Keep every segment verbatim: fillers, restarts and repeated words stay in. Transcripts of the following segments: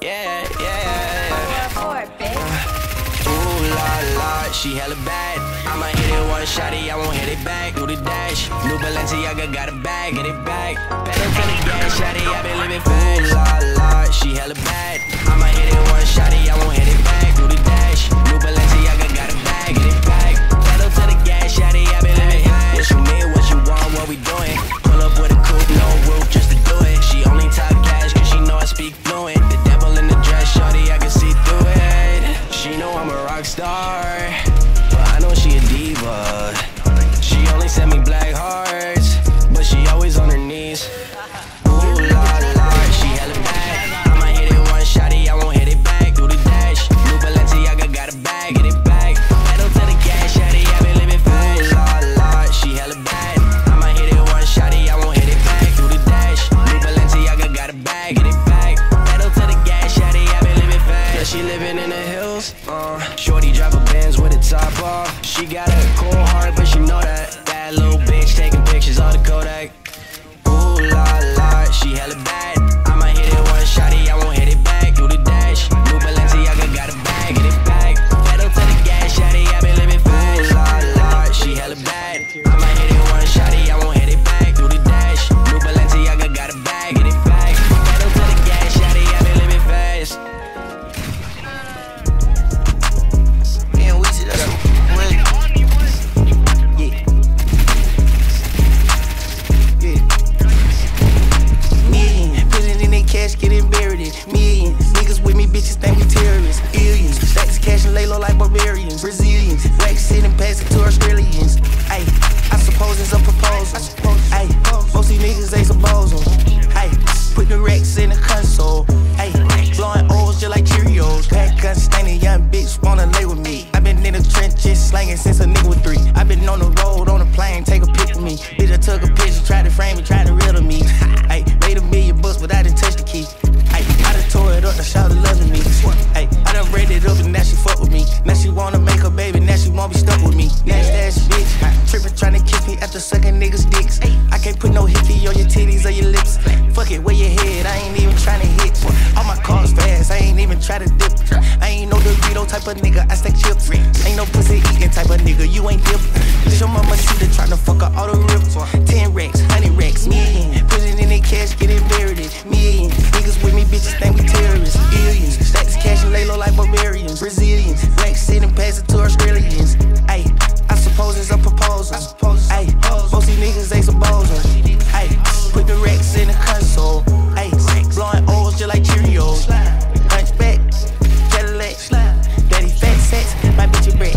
Yeah, yeah, yeah. Four, babe. Ooh la la, she hella bad. I'ma hit it one shotty, I won't hit it back. Do the dash, new Balenciaga got a bag, get it back. Pedal to the gas, shotty, I been living fast. Ooh la la, she hella bad. I'ma hit it one shotty, I won't hit it back. Do the dash, new Balenciaga got a bag, get it back. Pedal to the gas, shotty, I been living fast. What you mean? What you want? What we doing? Pull up with a coupe, no roof, just to do it. She only talk cash 'cause she know I speak fluent. Star, but I know she a diva. She only sent me black hearts, but she always on her knees. Ooh la la, she hella bad. I'ma hit it one shotty, I won't hit it back. Do the dash, new Balenciaga got a bag, get it back. Pedal to the gas, shotty, I been living fast. Ooh la la, she hella bad. I'ma hit it one shotty, I won't hit it back. Do the dash, new Balenciaga got a bag, get it back. Pedal to the gas, shotty, I been living fast. Yeah, she living in the hills. Uh, shorty drive a Benz with a top off. She got a cold heart, but she know that. That little bitch taking pictures all the Kodak. Ooh la la, she hella bad. I'ma hit it one shotty, I won't hit it back. Do the dash, new Balenciaga got a bag, get it back. Pedal to the gas, shotty, I been living fast. Ooh la la, she hella bad. I'ma hit it one shotty, I won't hit it back. Do the dash, new Balenciaga got a bag, get it back. Pedal to the gas, shotty, I been living fast. Getting buried in millions. Niggas with me, bitches think we terrorists. Aliens, stacks cash and lay low like barbarians. Brazilians, black sitting past it to Australians. Ayy, I suppose it's a proposal. Ayy, most these niggas ain't supposed to. Ayy, put the racks in the console. Ayy, blowing O's just like Cheerios. Pack guns, standing young bitch wanna lay with me. I been in the trenches slanging since a nigga was three. I been on the road, on a plane, take a pic with me. Bitch, I took a picture, tried to frame me, tried to riddle me. Ayy, made a million bucks, but I didn't touch the key. Ayy, I done tore it up, the shout of loving me. Ayy, I done read it up and now she fuck with me. Now she wanna make her baby, now she won't be stuck with me. Nasty ass bitch, trippin' tryna kiss me after sucking niggas' dicks. I can't put no hickey on your titties or your lips. Fuck it, where your head, I ain't even tryna hit. All my cars fast, I ain't even try to dip. I ain't no DeVito type of nigga, I stack chips. Ain't no pussy eating type of nigga, you ain't dip. This your mama shooter tryna fuck her all the rips. Ten racks, hundred racks, million. Put it in the cash, get it buried in million. Niggas with me, bitches think we terrorists. Aliens, stacks cash and lay low like barbarians. Brazilians, black sitting past it to Australians. Ayy, I suppose it's a proposal. Ayy, most these niggas ain't supposed to. Ayy, put the racks in the console. Ayy, blowing O's just like Cheerios. Hunchback, Cadillac, daddy fat sacks, my bitch a brat.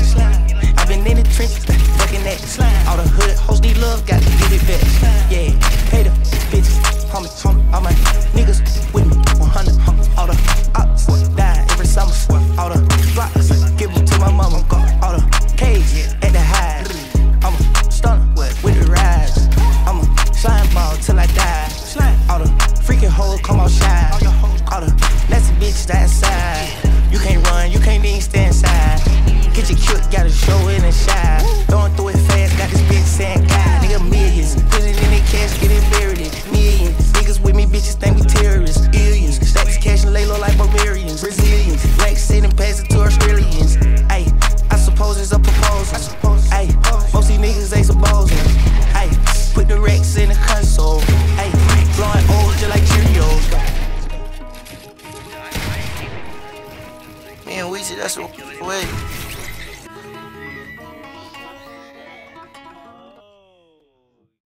I been in the trenches, fucking that. All the hood hoes need love, gotta give it back. Yeah, pay the bitches, homies, homies, all my niggas with me, one hundred, homies, all the ops die every summer, all the blocks, give them to my mama, all the cages at the high. I'm a stunner with the rise, I'm a slime ball till I die. All the freaking hoes come outside, all the nasty bitches outside. You can't run, you can't even stay inside. Get your cute, gotta show it and shine. Throwing through it fast, got this bitch saying God. Nigga millions, put it in their cash, get it buried in millions. Niggas with me, bitches think we terrorists. Aliens, stacks cash and lay low like barbarians. Brazilians, black sitting past it to Australians. Ayy, I suppose it's a proposal. Ayy, most these niggas ain't supposed to. Ayy, put the racks in the console. Ayy, blowing O's just like Cheerios. Man, Weezy, that's what way.